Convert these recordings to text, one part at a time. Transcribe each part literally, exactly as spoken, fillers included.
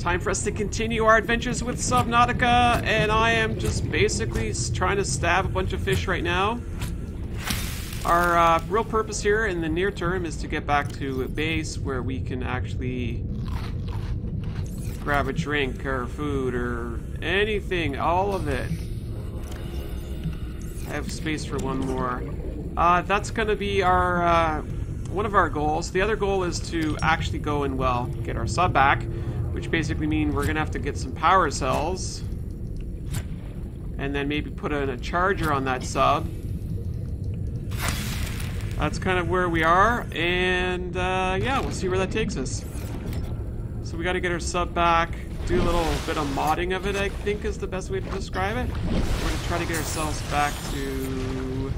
Time for us to continue our adventures with Subnautica, and I am just basically trying to stab a bunch of fish right now. Our uh, real purpose here in the near term is to get back to a base where we can actually grab a drink or food or anything, all of it. I have space for one more. Uh, that's gonna be our uh, one of our goals. The other goal is to actually go and, well, get our sub back, which basically means we're gonna have to get some power cells and then maybe put in a charger on that sub. That's kind of where we are, and uh, yeah, we'll see where that takes us. So we gotta get our sub back, do a little bit of modding of it, I think is the best way to describe it. We're gonna try to get ourselves back to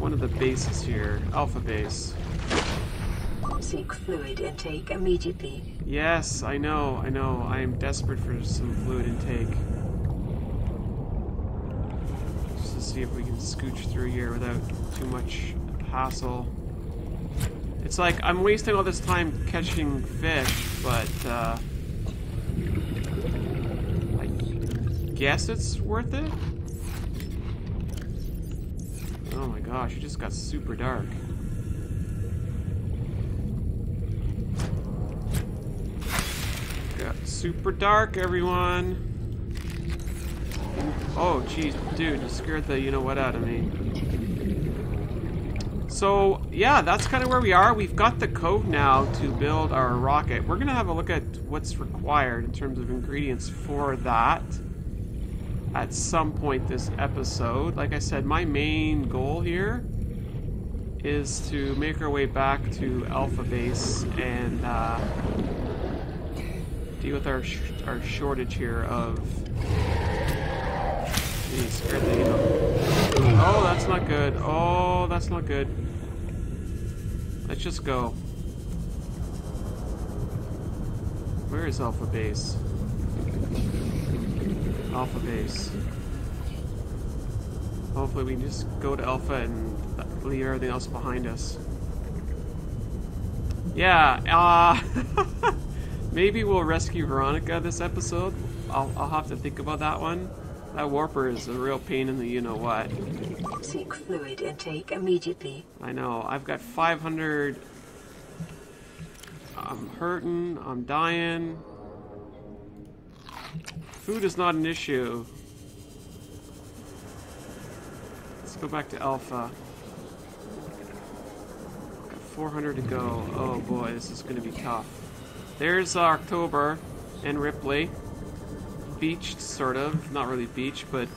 one of the bases here, Alpha Base. Seek fluid intake immediately. Yes, I know, I know. I am desperate for some fluid intake. Just to see if we can scooch through here without too much hassle. It's like I'm wasting all this time catching fish, but uh, I guess it's worth it. Oh my gosh, it just got super dark. Got super dark, everyone. Oh, jeez, dude, you scared the you-know-what out of me. So, yeah, that's kind of where we are. We've got the code now to build our rocket. We're going to have a look at what's required in terms of ingredients for that at some point this episode. Like I said, my main goal here is to make our way back to Alpha Base and uh, deal with our sh our shortage here of... Jeez, scared the needle. Oh, that's not good. Oh, that's not good. Let's just go. Where is Alpha Base? Alpha Base. Hopefully we can just go to Alpha and leave everything else behind us. Yeah, uh, maybe we'll rescue Veronica this episode. I'll, I'll have to think about that one. That warper is a real pain in the you-know-what. Seek fluid intake immediately. I know, I've got five hundred. I'm hurting, I'm dying. Food is not an issue. Let's go back to Alpha. Got four hundred to go. Oh boy, this is going to be tough. There's uh, October and Ripley. Beached, sort of. Not really beached, but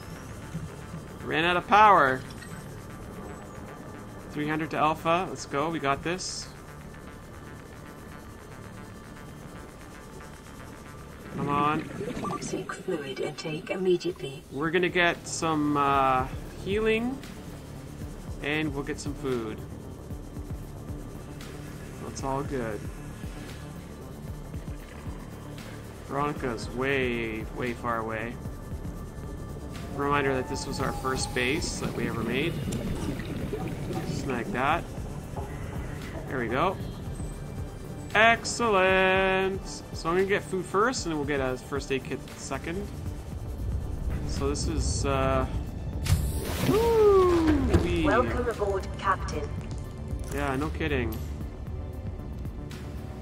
ran out of power. three hundred to Alpha. Let's go. We got this. Come on. Seek fluid intake immediately. We're gonna get some uh, healing, and we'll get some food. That's all good. Veronica's way, way far away. Reminder that this was our first base that we ever made. Snag that. There we go. Excellent! So I'm gonna get food first, and then we'll get a first aid kit second. So this is, uh... Woo-wee. Welcome aboard, Captain. Yeah, no kidding.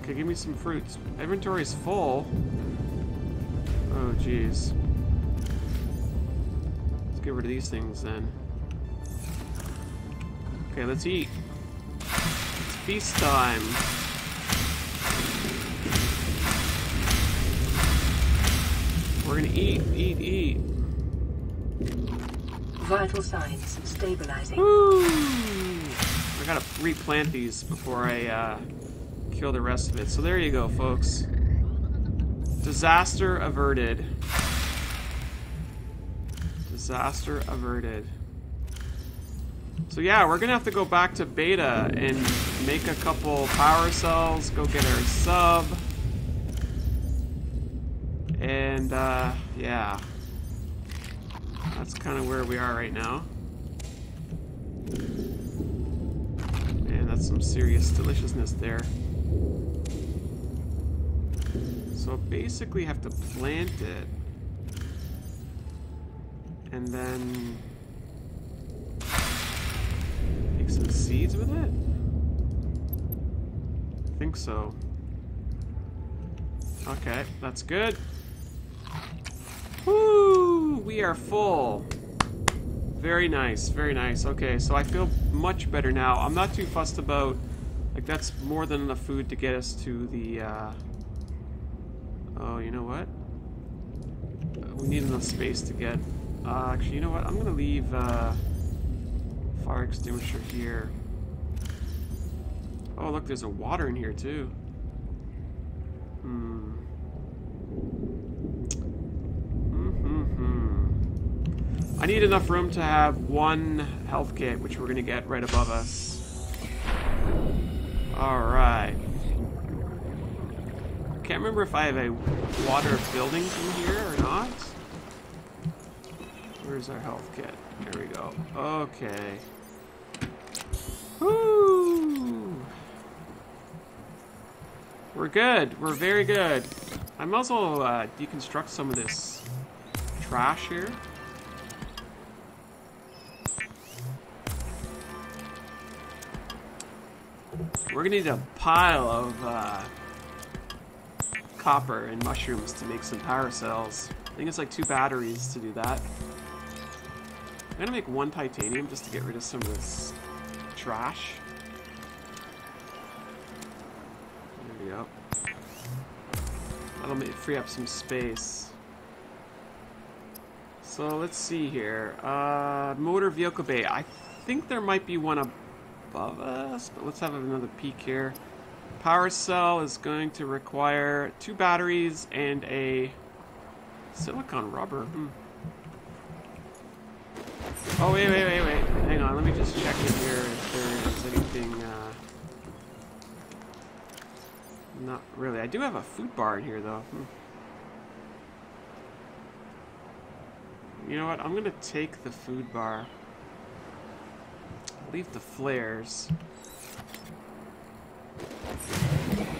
Okay, give me some fruits. Inventory is full. Oh, jeez. Let's get rid of these things, then. Okay, let's eat. It's feast time. We're gonna eat, eat, eat. Vital signs stabilizing. Woo! I gotta replant these before I uh, kill the rest of it. So there you go, folks. Disaster averted. Disaster averted. So yeah, we're gonna have to go back to Beta and make a couple power cells. Go get our sub. And, uh, yeah. That's kind of where we are right now. Man, that's some serious deliciousness there. So I basically have to plant it. And then make some seeds with it? I think so. Okay, that's good. Woo! We are full. Very nice, very nice. Okay, so I feel much better now. I'm not too fussed about, like, that's more than enough food to get us to the, uh... oh, you know what? Uh, we need enough space to get... Uh, actually, you know what? I'm gonna leave, uh... fire extinguisher here. Oh, look, there's a water in here, too. Hmm... I need enough room to have one health kit, which we're gonna get right above us. Alright. Can't remember if I have a water building from here or not. Where's our health kit? There we go. Okay. Woo! We're good. We're very good. I might as well uh, deconstruct some of this trash here. We're gonna need a pile of uh, copper and mushrooms to make some power cells. I think it's like two batteries to do that. I'm gonna make one titanium just to get rid of some of this trash. There we go. That'll make, free up some space. So let's see here. Uh, motor vehicle bay. I think there might be one up above us, but let's have another peek here. Power cell is going to require two batteries and a silicon rubber. Hmm. Oh wait, wait, wait, wait! Hang on, let me just check in here if there is anything. Uh... Not really. I do have a food bar in here though. Hmm. You know what? I'm gonna take the food bar. Leave the flares.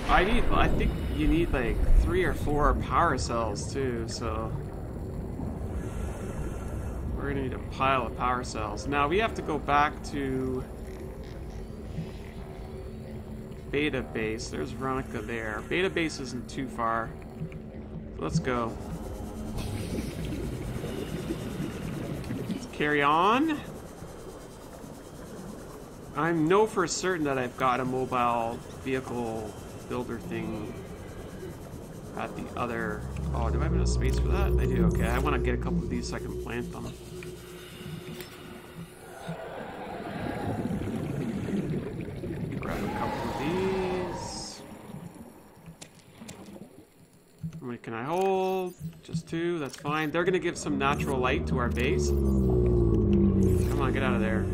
I need, I think you need like three or four power cells too, so we're gonna need a pile of power cells. Now we have to go back to Beta Base. There's Veronica there. Beta Base isn't too far. Let's go. Let's carry on. I know for certain that I've got a mobile vehicle builder thing at the other... Oh, do I have enough space for that? I do, okay. I want to get a couple of these so I can plant them. Grab a couple of these. How many can I hold? Just two, that's fine. They're going to give some natural light to our base. Come on, get out of there.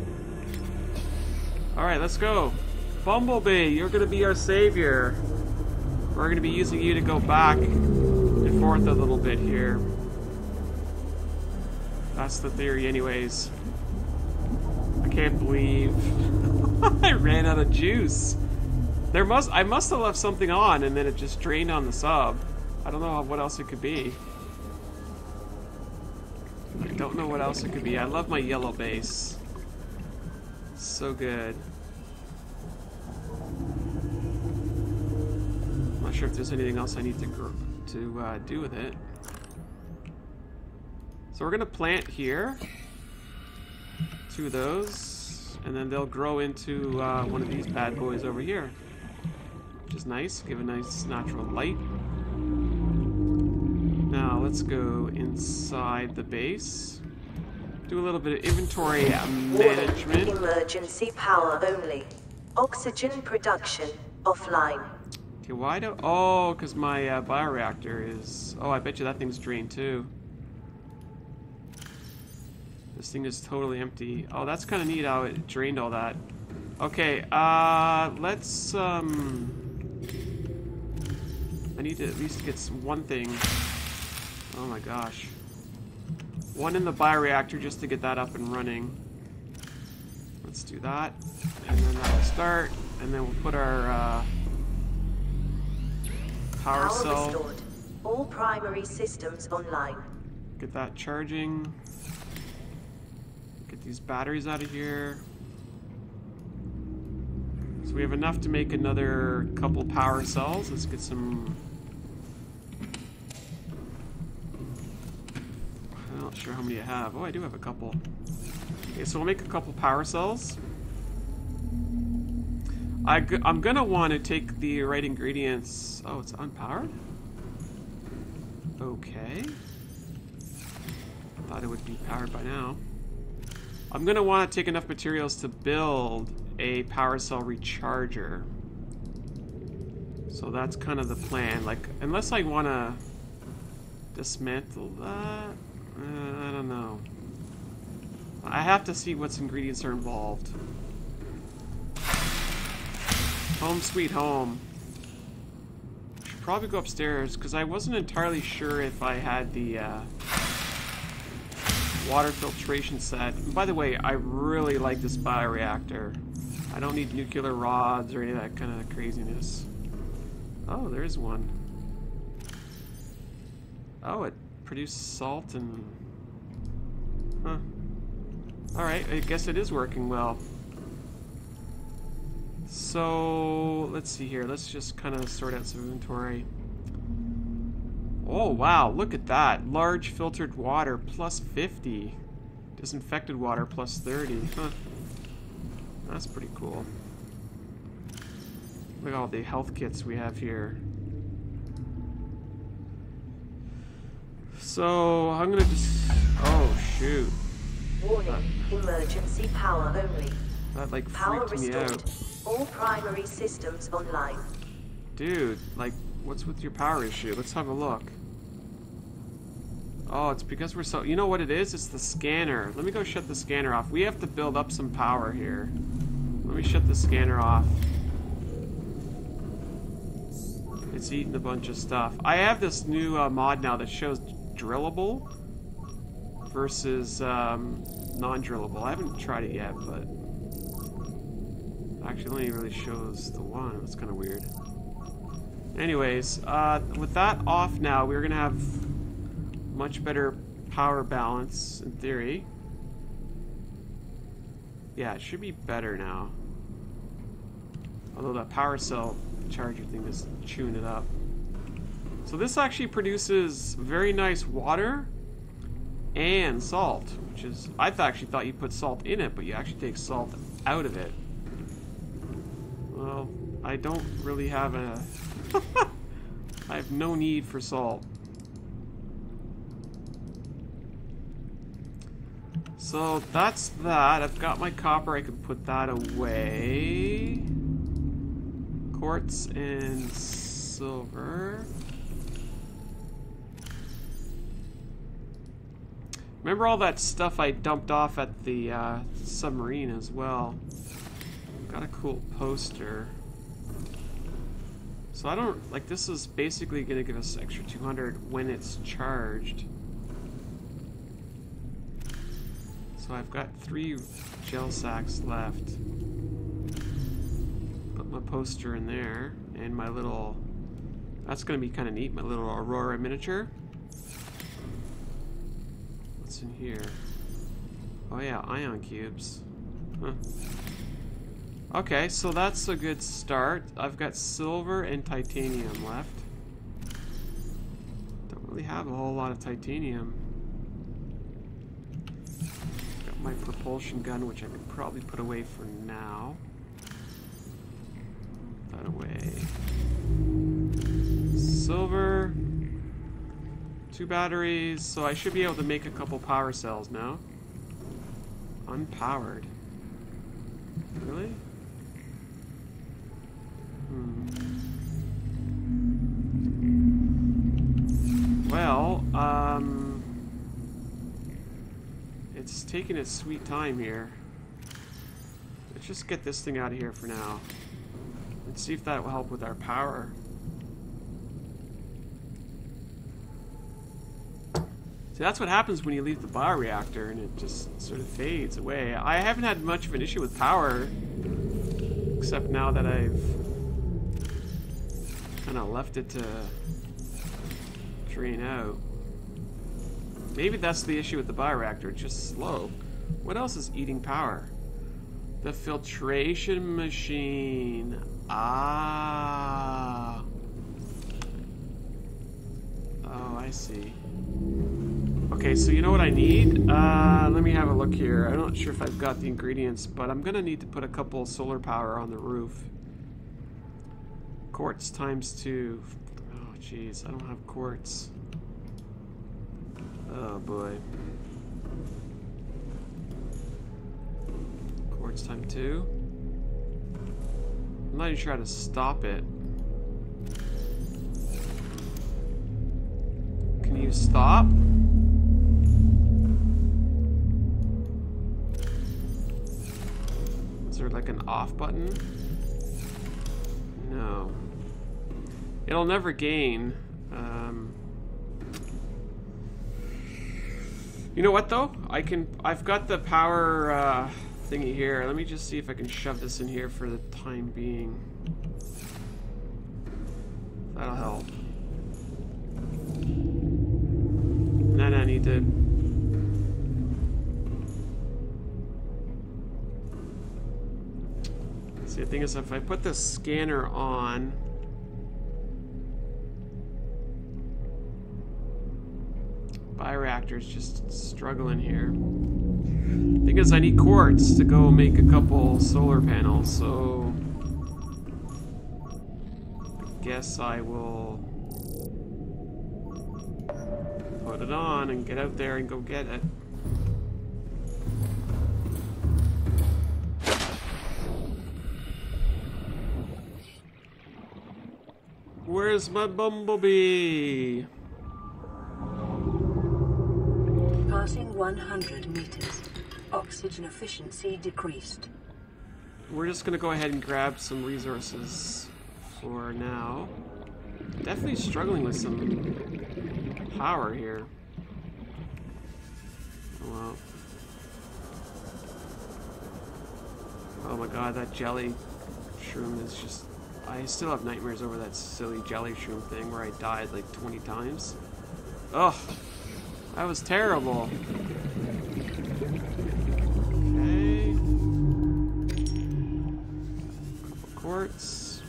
Alright, let's go. Bumblebee, you're going to be our savior. We're going to be using you to go back and forth a little bit here. That's the theory anyways. I can't believe I ran out of juice. There must I must have left something on and then it just drained on the sub. I don't know what else it could be. I don't know what else it could be. I love my yellow base. So good. I'm not sure if there's anything else I need to gr to uh, do with it. So we're gonna plant here, two of those, and then they'll grow into uh, one of these bad boys over here, which is nice. Give a nice natural light. Now let's go inside the base. Do a little bit of inventory management. Emergency power only. Oxygen production offline. Okay, why do... Oh, because my uh, bioreactor is... Oh, I bet you that thing's drained too. This thing is totally empty. Oh, that's kind of neat how it drained all that. Okay, uh, let's... Um, I need to at least get some, one thing. Oh my gosh. One in the bioreactor just to get that up and running. Let's do that. And then that'll start. And then we'll put our uh, power, power cell restored. All primary systems online. Get that charging. Get these batteries out of here. So we have enough to make another couple power cells. Let's get some... I'm not sure how many I have. Oh, I do have a couple. Okay, so we'll make a couple power cells. I g I'm gonna want to take the right ingredients. Oh, it's unpowered? Okay. Thought it would be powered by now. I'm gonna want to take enough materials to build a power cell recharger. So that's kind of the plan. Like, unless I want to dismantle that, uh, I don't know. I have to see what ingredients are involved. Home sweet home. Should probably go upstairs because I wasn't entirely sure if I had the uh, water filtration set. And by the way, I really like this bioreactor. I don't need nuclear rods or any of that kind of craziness. Oh, there is one. Oh, it produced salt and... Huh. Alright, I guess it is working well. So, let's see here. Let's just kind of sort out some inventory. Oh, wow. Look at that. Large filtered water, plus fifty. Disinfected water, plus thirty. Huh. That's pretty cool. Look at all the health kits we have here. So, I'm going to just... Oh, shoot. Warning. Emergency power only. That, like, freaked me out. All primary systems online. Dude, like, what's with your power issue? Let's have a look. Oh, it's because we're so... You know what it is? It's the scanner. Let me go shut the scanner off. We have to build up some power here. Let me shut the scanner off. It's eating a bunch of stuff. I have this new uh, mod now that shows drillable versus um, non-drillable. I haven't tried it yet, but... Actually, only really shows the one. That's kind of weird. Anyways, uh, with that off now, we're going to have much better power balance, in theory. Yeah, it should be better now. Although that power cell charger thing is chewing it up. So this actually produces very nice water and salt, which is... I th- actually thought you put salt in it, but you actually take salt out of it. Well, I don't really have a... I have no need for salt. So that's that. I've got my copper. I can put that away. Quartz and silver. Remember all that stuff I dumped off at the uh, submarine as well. Got a cool poster. So I don't, like, this is basically gonna give us extra two hundred when it's charged. So I've got three gel sacks left. Put my poster in there and my little, that's gonna be kind of neat, my little Aurora miniature. What's in here? Oh yeah, ion cubes. Huh. Okay, so that's a good start. I've got silver and titanium left. Don't really have a whole lot of titanium. Got my propulsion gun, which I could probably put away for now. Put that away. Silver. Two batteries. So I should be able to make a couple power cells now. Unpowered. Really? Hmm. Well, um, it's taking its sweet time here. Let's just get this thing out of here for now. Let's see if that will help with our power. See, that's what happens when you leave the bioreactor and it just sort of fades away. I haven't had much of an issue with power, except now that I've kind of left it to three and oh. Maybe that's the issue with the bioreactor, it's just slow. What else is eating power? The filtration machine. Ah. Oh, I see. Okay, so you know what I need? Uh, let me have a look here. I'm not sure if I've got the ingredients, but I'm gonna need to put a couple solar power on the roof. Quartz times two. Oh, jeez, I don't have quartz. Oh, boy. Quartz times two. I'm not even sure how to stop it. Can you stop? Is there like an off button? No. It'll never gain. Um, you know what though? I can. I've got the power uh, thingy here. Let me just see if I can shove this in here for the time being. That'll help. Then I need to. The thing is, if I put the scanner on, bioreactor's just struggling here. The thing is, I need quartz to go make a couple solar panels, so I guess I will put it on and get out there and go get it. Where's my Bumblebee? Passing one hundred meters. Oxygen efficiency decreased. We're just gonna go ahead and grab some resources for now. Definitely struggling with some power here. Oh, wow. Oh my god, that jelly shroom is just... I still have nightmares over that silly jelly shroom thing where I died like twenty times. Ugh, that was terrible. Okay. Couple quartz.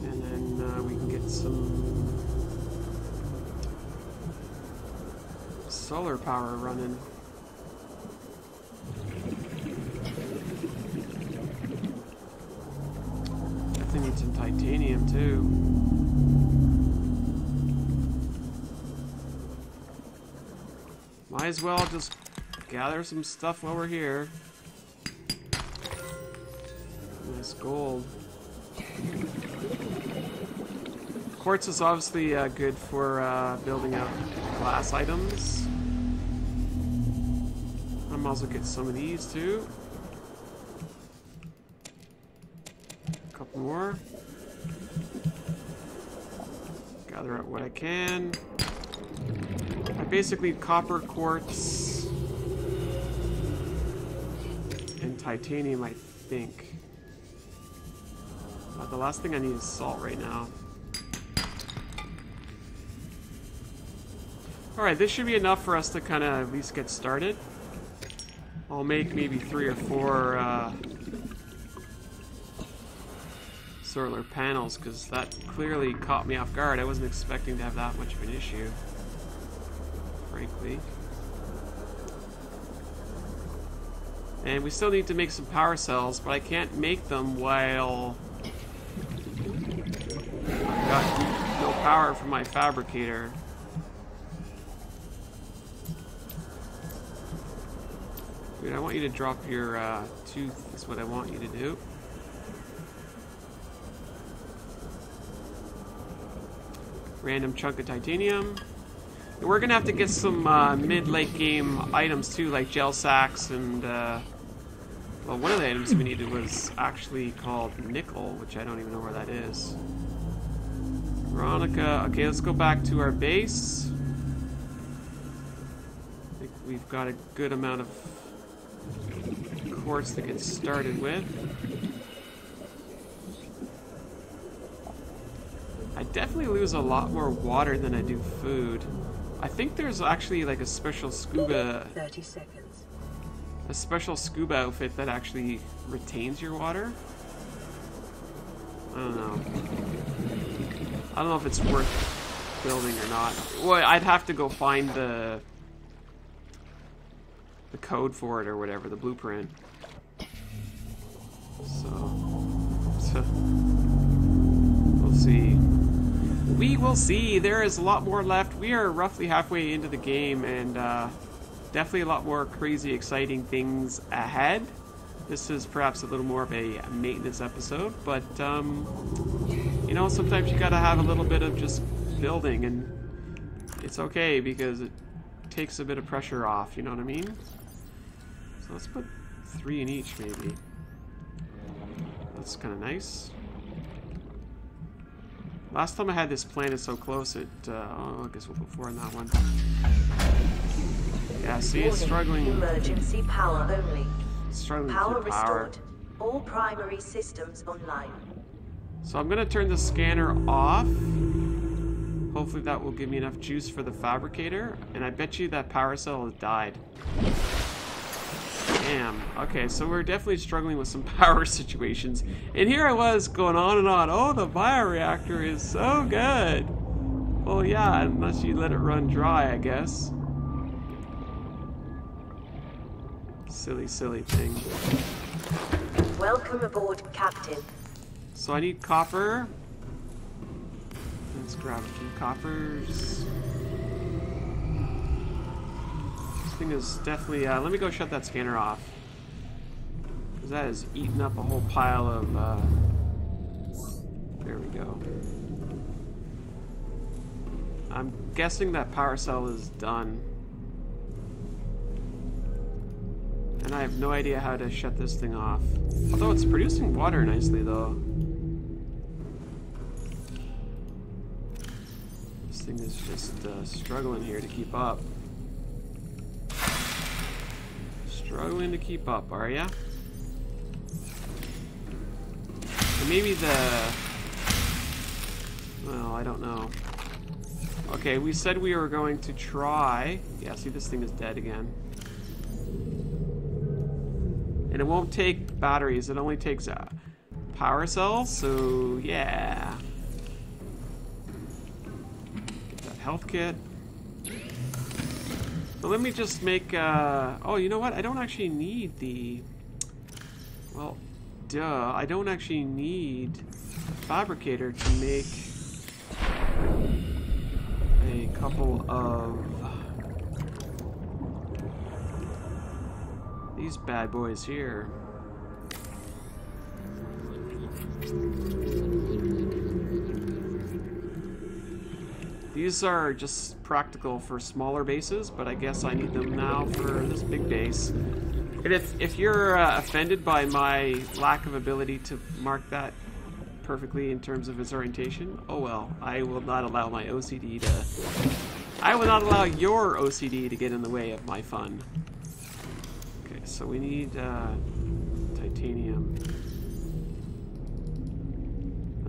And then uh, we can get some solar power running. Some titanium too. Might as well just gather some stuff while we're here. Nice gold. Quartz is obviously uh, good for uh, building up glass items. I might as well get some of these too. More. Gather up what I can. I basically copper, quartz, and titanium, I think. But the last thing I need is salt right now. Alright, this should be enough for us to kind of at least get started. I'll make maybe three or four uh, solar panels, because that clearly caught me off guard. I wasn't expecting to have that much of an issue, frankly. And we still need to make some power cells, but I can't make them while I've got no power from my fabricator. Dude, I want you to drop your uh, tooth is what I want you to do. Random chunk of titanium. And we're gonna have to get some uh, mid-late game items too, like gel sacks and, uh, well, one of the items we needed was actually called nickel, which I don't even know where that is. Veronica, okay, let's go back to our base. I think we've got a good amount of quartz to get started with. definitely lose a lot more water than I do food. I think there's actually like a special scuba thirty seconds. A special scuba outfit that actually retains your water. I don't know. I don't know if it's worth building or not. Well, I'd have to go find the the code for it or whatever, the blueprint. So, so we'll see. We will see. There is a lot more left. We are roughly halfway into the game, and uh, definitely a lot more crazy, exciting things ahead. This is perhaps a little more of a maintenance episode, but um, you know, sometimes you gotta have a little bit of just building, and it's okay because it takes a bit of pressure off. You know what I mean? So let's put three in each, maybe. That's kind of nice. Last time I had this planet so close, it, uh, oh, I guess we'll put four on that one. Yeah, see, it's struggling. Emergency power only. It's struggling power with the power. Restored. All primary systems online. So I'm gonna turn the scanner off. Hopefully that will give me enough juice for the fabricator, and I bet you that power cell has died. Damn. Okay, so we're definitely struggling with some power situations. And here I was going on and on. Oh, the bioreactor is so good. Well, yeah, unless you let it run dry, I guess. Silly, silly thing. Welcome aboard, Captain. So I need copper. Let's grab a few coppers. Is definitely uh, let me go shut that scanner off, because that is eating up a whole pile of uh, there we go. I'm guessing that power cell is done, and I have no idea how to shut this thing off, although it's producing water nicely though. This thing is just uh, struggling here to keep up. Struggling to keep up, are ya? And maybe the... Well, I don't know. Okay, we said we were going to try... Yeah, see, this thing is dead again. And it won't take batteries, it only takes uh, power cells, so yeah. Get that health kit. So let me just make, uh, oh, you know what? I don't actually need the, well, duh, I don't actually need a fabricator to make a couple of these bad boys here. These are just practical for smaller bases, but I guess I need them now for this big base. And if, if you're uh, offended by my lack of ability to mark that perfectly in terms of its orientation, oh well, I will not allow my O C D to... I will not allow your O C D to get in the way of my fun. Okay, so we need uh, titanium.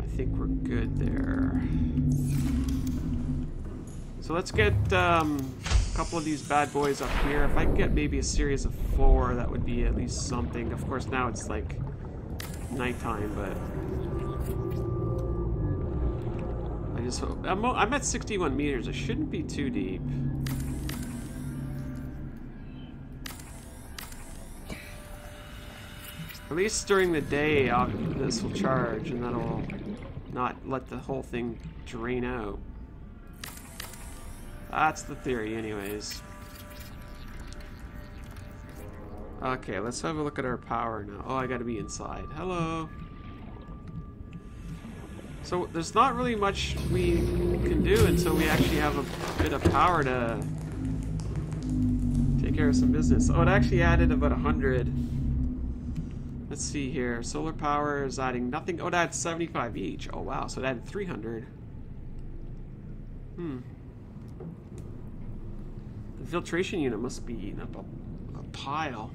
I think we're good there. So let's get um, a couple of these bad boys up here. If I can get maybe a series of four, that would be at least something. Of course, now it's like nighttime, but I just hope I'm, I'm at sixty-one meters. I shouldn't be too deep. At least during the day, I'll, this will charge, and that'll not let the whole thing drain out. That's the theory anyways. Okay, let's have a look at our power now. Oh, I gotta be inside. Hello. So there's not really much we can do until we actually have a bit of power to take care of some business. Oh, it actually added about a hundred. Let's see here. Solar power is adding nothing. Oh, that's seventy-five each. Oh, wow. So it added three hundred. Hmm. The filtration unit must be eating up a, a pile.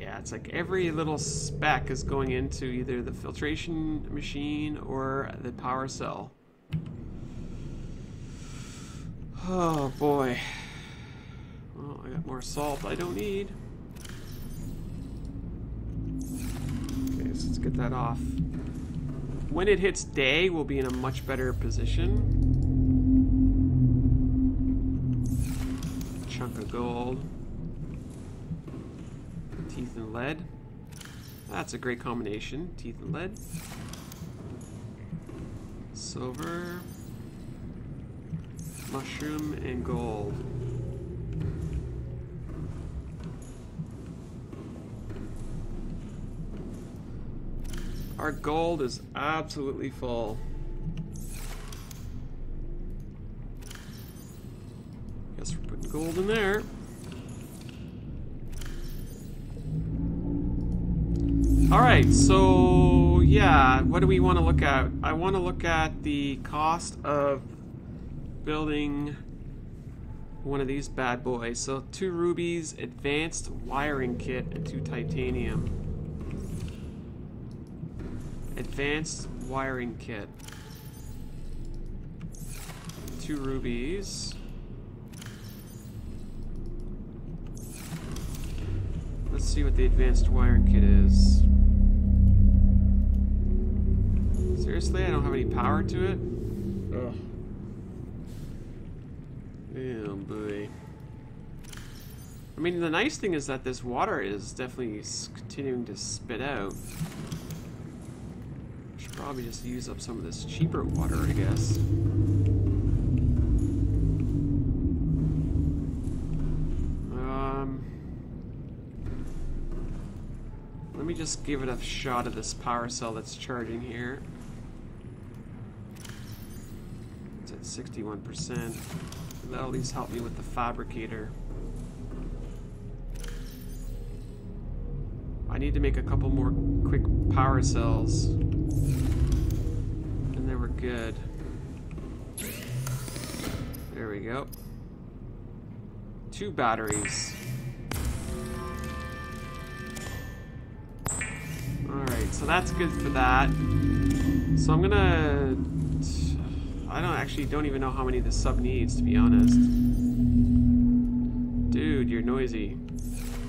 Yeah, it's like every little speck is going into either the filtration machine or the power cell. Oh boy. Well, I got more salt I don't need. Okay, so let's get that off. When it hits day, we'll be in a much better position. Chunk of gold. Teeth and lead. That's a great combination. Teeth and lead. Silver. Mushroom and gold. Our gold is absolutely full. Guess we're putting gold in there. Alright, so yeah, what do we want to look at? I want to look at the cost of building one of these bad boys. So two rubies, advanced wiring kit, and two titanium. Advanced wiring kit. Two rubies. Let's see what the advanced wiring kit is. Seriously, I don't have any power to it? Ugh. Oh boy. I mean, the nice thing is that this water is definitely continuing to spit out. I should probably just use up some of this cheaper water, I guess. Um, let me just give it a shot of this power cell that's charging here. It's at sixty-one percent. That'll at least help me with the fabricator. I need to make a couple more quick power cells. And then we're good. There we go. Two batteries. Alright, so that's good for that. So I'm gonna... I don't actually don't even know how many the sub needs, to be honest. Dude, you're noisy.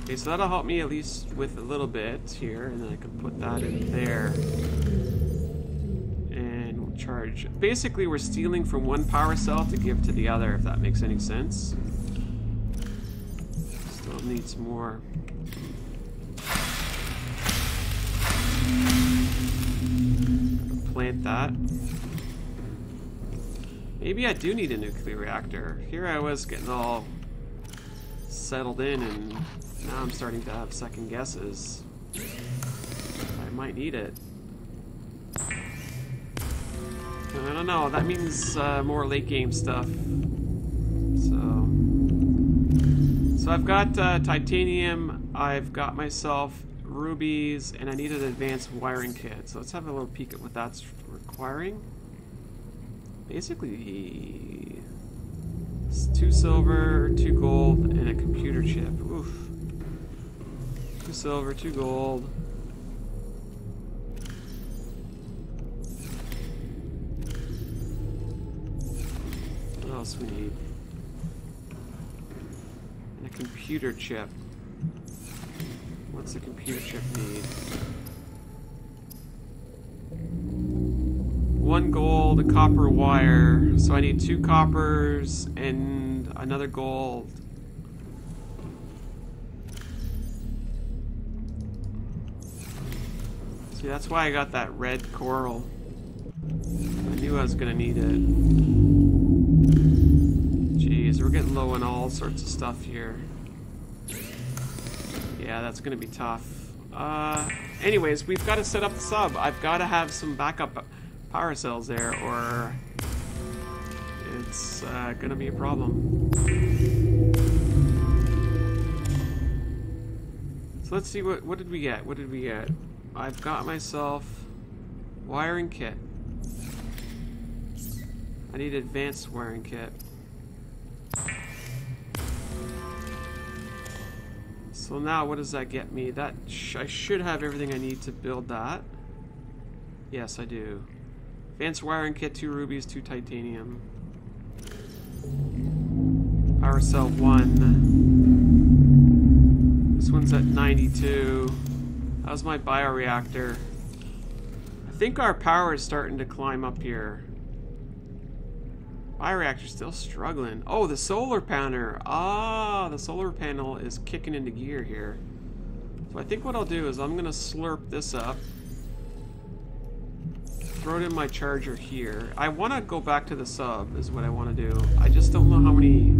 Okay, so that'll help me at least with a little bit here, and then I can put that in there. And we'll charge. Basically, we're stealing from one power cell to give to the other, if that makes any sense. Still needs more. Plant that. Maybe I do need a nuclear reactor. Here I was getting all settled in, and now I'm starting to have second guesses. I might need it. I don't know, that means uh, more late game stuff. So, so I've got uh, titanium, I've got myself rubies, and I need an advanced wiring kit. So let's have a little peek at what that's requiring. Basically, it's two silver, two gold, and a computer chip. Oof. Two silver, two gold. What else we need? And a computer chip. What's a computer chip need? One gold, a copper wire, so I need two coppers and another gold. See, that's why I got that red coral. I knew I was gonna need it. Jeez, we're getting low on all sorts of stuff here. Yeah, that's gonna be tough. Uh, anyways, we've got to set up the sub. I've got to have some backup power cells there, or it's uh, gonna be a problem. So let's see, what what did we get? What did we get? I've got myself wiring kit. I need advanced wiring kit. So now what does that get me? That sh I should have everything I need to build that. Yes, I do. Advanced wiring kit, two rubies, two titanium. Power cell one. This one's at ninety-two. How's my bioreactor? I think our power is starting to climb up here. Bioreactor's still struggling. Oh, the solar panel. Ah, the solar panel is kicking into gear here. So I think what I'll do is I'm gonna slurp this up. Throw it in my charger here. I want to go back to the sub is what I want to do. I just don't know how many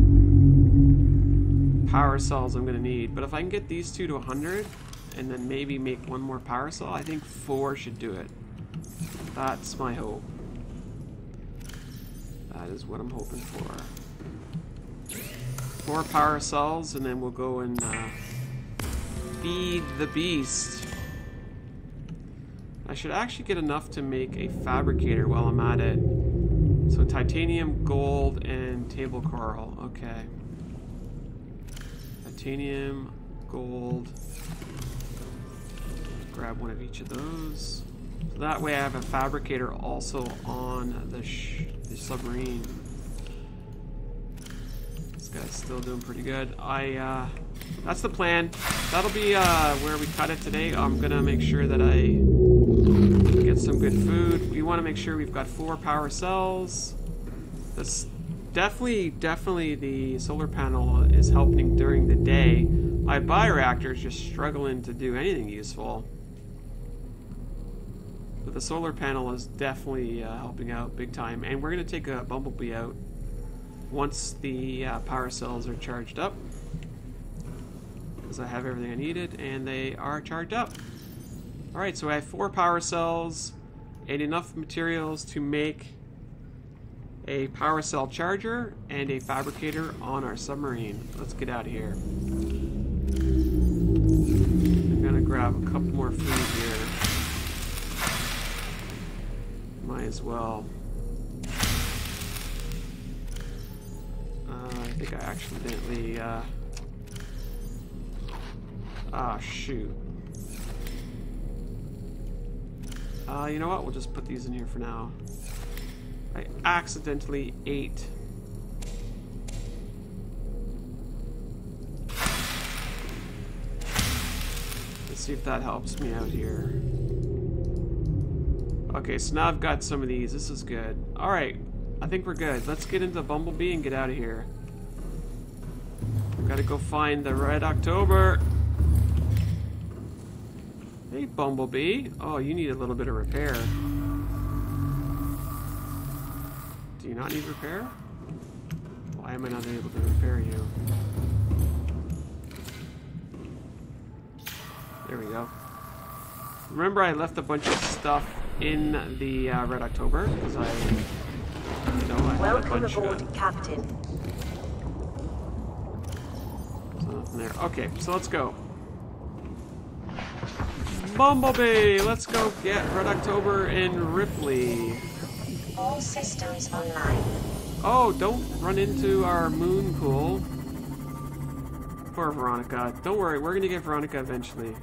power cells I'm going to need. But if I can get these two to one hundred and then maybe make one more power cell, I think four should do it. That's my hope. That is what I'm hoping for. Four power cells and then we'll go and uh, feed the beast. I should actually get enough to make a fabricator while I'm at it. So titanium, gold, and table coral. Okay. Titanium, gold. Grab one of each of those. So that way I have a fabricator also on the, sh the submarine. This guy's still doing pretty good. I, uh, that's the plan. That'll be uh, where we cut it today. I'm gonna make sure that I... get some good food. We want to make sure we've got four power cells. That's definitely, definitely the solar panel is helping during the day. My bioreactor is just struggling to do anything useful. But the solar panel is definitely uh, helping out big time. And we're going to take a Bumblebee out once the uh, power cells are charged up. Because I have everything I needed and they are charged up. Alright, so I have four power cells and enough materials to make a power cell charger and a fabricator on our submarine. Let's get out of here. I'm gonna grab a couple more food here. Might as well. Uh, I think I accidentally... Uh... Ah, shoot. Uh, you know what? We'll just put these in here for now. I accidentally ate. Let's see if that helps me out here. Okay, so now I've got some of these. This is good. Alright, I think we're good. Let's get into Bumblebee and get out of here. We've got to go find the Red October. Hey, Bumblebee. Oh, you need a little bit of repair. Do you not need repair? Why am I not able to repair you? There we go. Remember I left a bunch of stuff in the uh, Red October? Because I, you know, I had a bunch of... Welcome aboard, Captain. There's nothing there. Okay, so let's go. Bumblebee, let's go get Red October and Ripley. All systems online. Oh, don't run into our moon pool. Poor Veronica. Don't worry, we're gonna get Veronica eventually.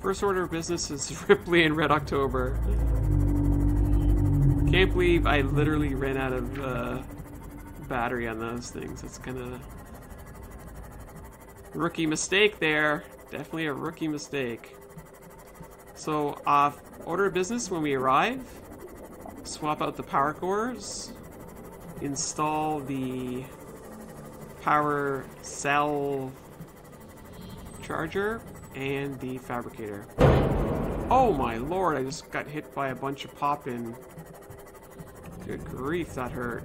First order of business is Ripley and Red October. Can't believe I literally ran out of uh, battery on those things. That's kind of rookie mistake there. Definitely a rookie mistake. So, uh, order of business when we arrive, swap out the power cores, install the power cell charger, and the fabricator. Oh my lord, I just got hit by a bunch of pop-in. Good grief, that hurt.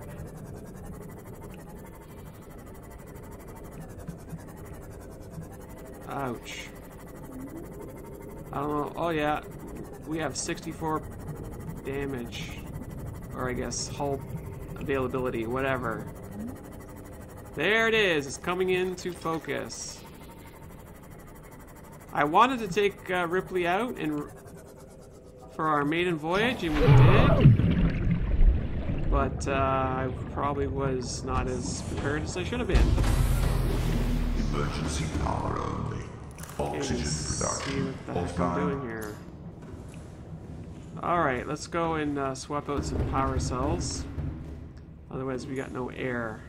Ouch. I don't know. Oh yeah, we have sixty-four damage, or I guess hull availability, whatever. There it is. It's coming into focus. I wanted to take uh, Ripley out and r for our maiden voyage, and we did, but uh, I probably was not as prepared as I should have been. Emergency power only. Oxygen production. All fine. Alright, let's go and uh, swap out some power cells. Otherwise, we got no air.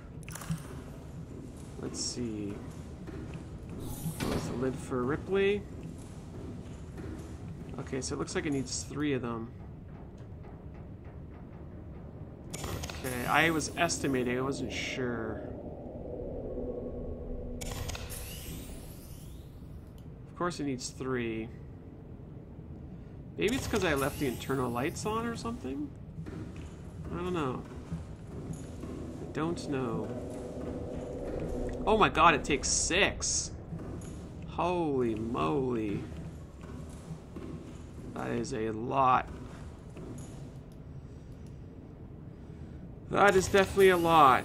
Let's see. Close the lid for Ripley. Okay, so it looks like it needs three of them. Okay, I was estimating, I wasn't sure. Of course it needs three. Maybe it's because I left the internal lights on or something? I don't know. I don't know. Oh my god, it takes six! Holy moly. That is a lot. That is definitely a lot.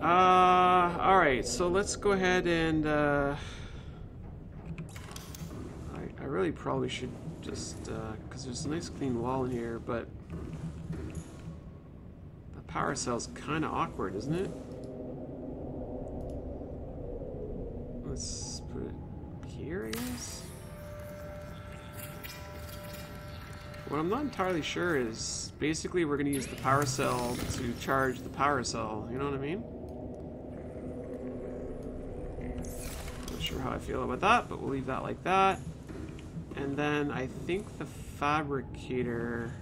Uh, Alright, so let's go ahead and... Uh, I, I really probably should just... Because uh, there's a nice clean wall in here, but... The power cell's kind of awkward, isn't it? Let's put it here, I guess? What I'm not entirely sure is, basically we're going to use the power cell to charge the power cell, you know what I mean? Not sure how I feel about that, but we'll leave that like that. And then I think the fabricator...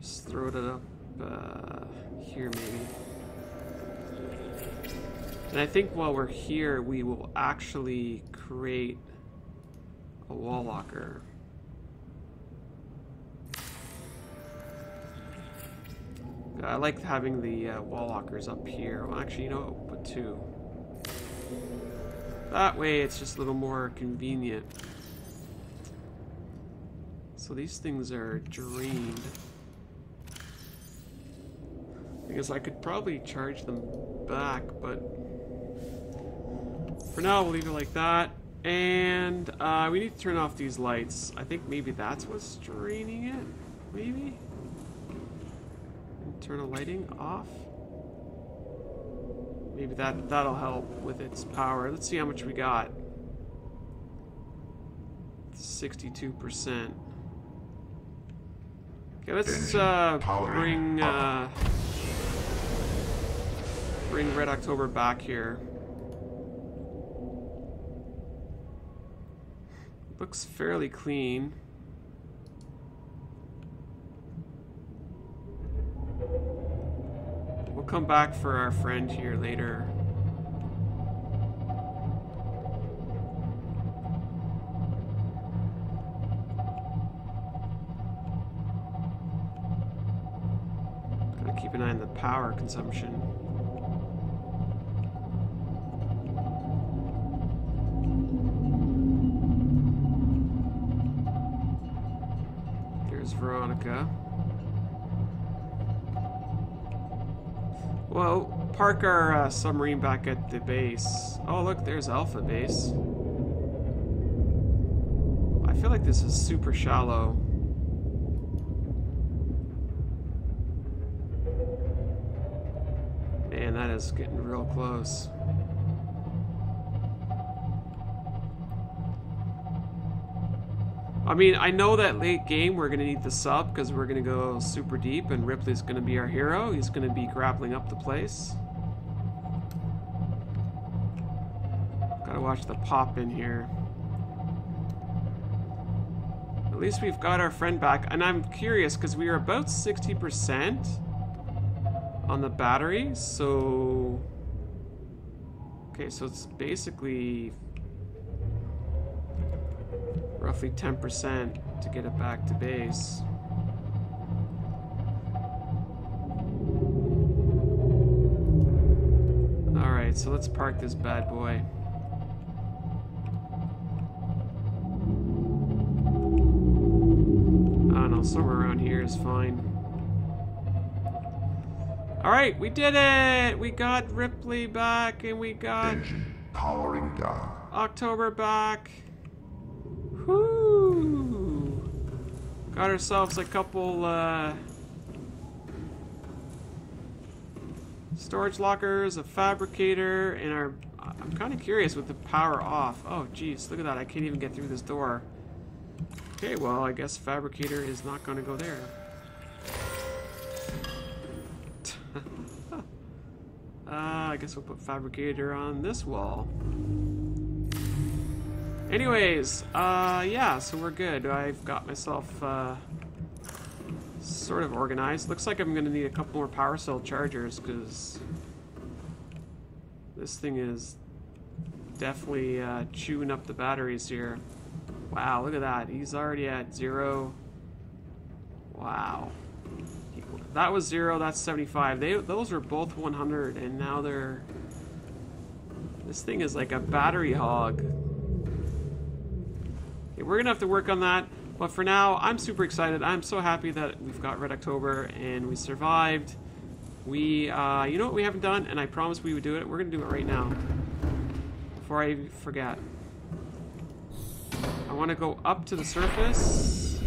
Just throw it up uh, here maybe. And I think while we're here we will actually create a wall locker. I like having the uh, wall lockers up here. Well, actually, you know what? We'll put two. That way, it's just a little more convenient. So these things are drained. I guess I could probably charge them back, but for now, we'll leave it like that. And uh, we need to turn off these lights. I think maybe that's what's draining it. Maybe? Turn the lighting off. Maybe that that'll help with its power. Let's see how much we got. sixty-two percent. Okay, let's uh, bring uh, bring Red October back here. Looks fairly clean. Come back for our friend here later. Gotta keep an eye on the power consumption. There's Veronica. Well, park our uh, submarine back at the base. Oh, look, there's Alpha Base. I feel like this is super shallow. Man, that is getting real close. I mean, I know that late game we're going to need the sub because we're going to go super deep and Ripley's going to be our hero. He's going to be grappling up the place. Got to watch the pop in here. At least we've got our friend back. And I'm curious because we are about sixty percent on the battery. So... Okay, so it's basically... Roughly ten percent to get it back to base. Alright, so let's park this bad boy. I don't know, somewhere around here is fine. Alright, we did it! We got Ripley back and we got Engine powering down. October back. Woo! Got ourselves a couple uh, storage lockers, a fabricator, and our I'm kind of curious with the power off. Oh, geez, look at that. I can't even get through this door. Okay, well, I guess Fabricator is not going to go there. uh, I guess we'll put Fabricator on this wall. Anyways, uh, yeah, so we're good. I've got myself uh, sort of organized. Looks like I'm going to need a couple more power cell chargers because this thing is definitely uh, chewing up the batteries here. Wow, look at that. He's already at zero. Wow. That was zero, that's seventy-five. They, those were both one hundred, and now they're... This thing is like a battery hog. Okay, we're going to have to work on that, but for now, I'm super excited. I'm so happy that we've got Red October, and we survived. We, uh, you know what we haven't done? And I promised we would do it. We're going to do it right now. Before I forget. I want to go up to the surface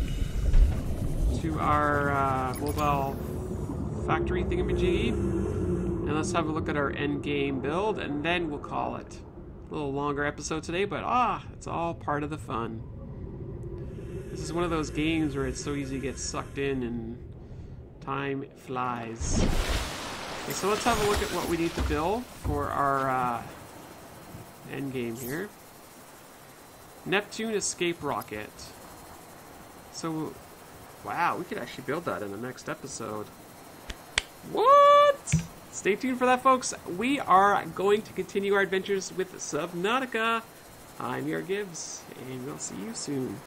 to our uh, mobile factory thingamajiggy, and let's have a look at our end game build, and then we'll call it. A little longer episode today, but ah, it's all part of the fun. This is one of those games where it's so easy to get sucked in and time flies. Okay, so let's have a look at what we need to build for our uh, end game here. Neptune escape rocket. So, wow, we could actually build that in the next episode. What? Stay tuned for that, folks. We are going to continue our adventures with Subnautica. I'm YourGibs, and we'll see you soon.